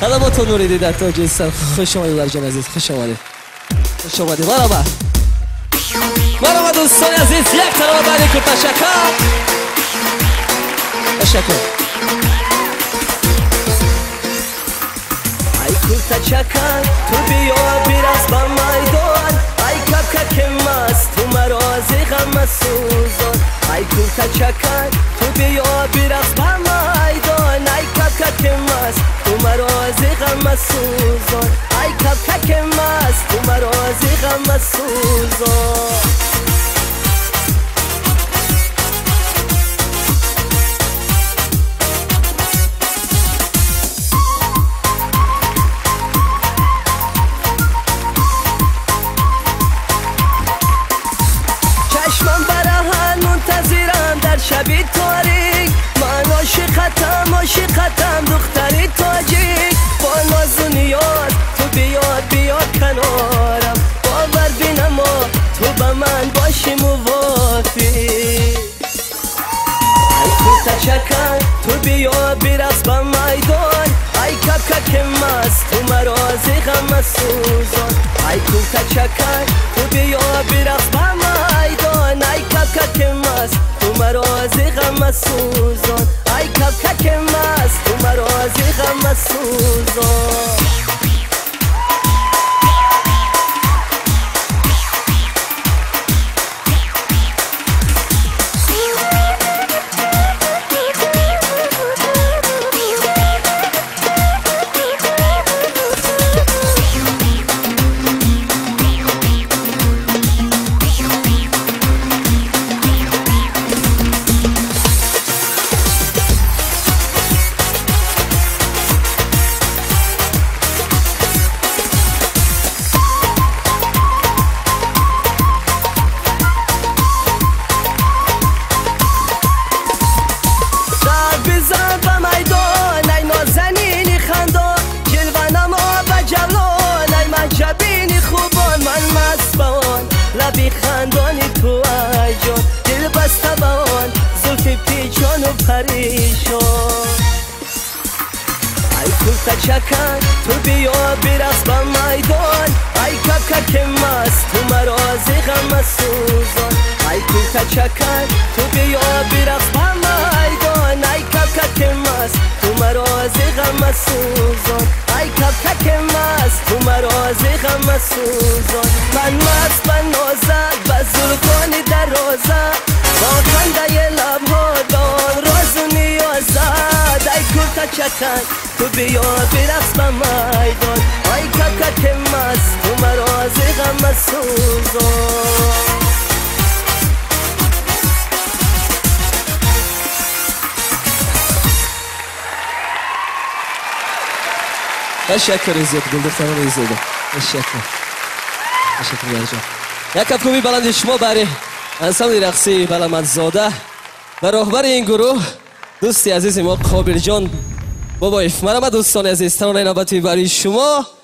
خدماتون اومدید در تاج استان. خوش آمدید برجان عزیز. خوش آمدید. خوش آمدید. مرحبا. مرحبا دوستان عزیز. یک ترانه برای کورتا چکان. تشکر. ای کورتا چکان تو بیا برس با میدان. ای کبک که مست تو مرا از غم سوزان. ای کورتا چکان تو بیا برس با میدان. ای کبک که مست تو مرا از غم سوزان. ای کبک که مست تو مرا از غم سوزان. شبی تاریک من عاشقتم دختری تاجیک. با ناز و نیاز تو بیا کنارم. باور بینم تو با من باشی موافی. ای کورتا چکان تو بیا برقص با میدان. ای کبک که مست تو مرا از غم سوزان. ای کورتا چکان تو بیا برقص با میدان. ای کبک که مست تو مرا از غم سوزان. ای کبک که مست تو مرا از غم سوزان. خندانی تو آجان دل بسته با آن زلف پیچان و پریشان. ای کورتا چکان تو بیا برقص با میدان. ای کبک که مست تو مرا از غم سوزان. ای کورتا چکان تو بیا برقص با میدان. ای کبک که مست تو مرا از غم سوزان. ای کبک که مست تو مرا از غم سوزان. من مست با نازه زلفانی در روزه با خنده لبها با راز و نیازه. ای کورتا چکان تو بیا برقص با میدان. ای کبک که مست تو مرا از غم سوزان. تشکر ازت گلدستان عزیزم. تشکر برجان. یک کفکوبی بلند شما برای انسان رقصی بلندزاده و راهبر این گروه دوستی عزیز ما قابل جان بابا افمرم. دوستان عزیز ترانه نوبتی برای شما.